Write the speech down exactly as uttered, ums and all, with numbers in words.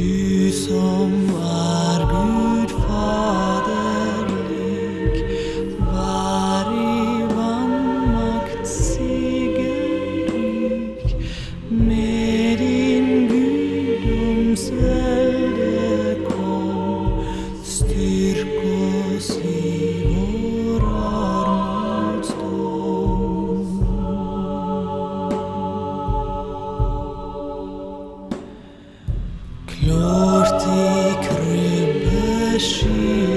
Du som er Gud faderlig, var i vannmakt sigerrik, med din guddoms velde kom, styrk oss i vår armsdom. Klart i krybbe sky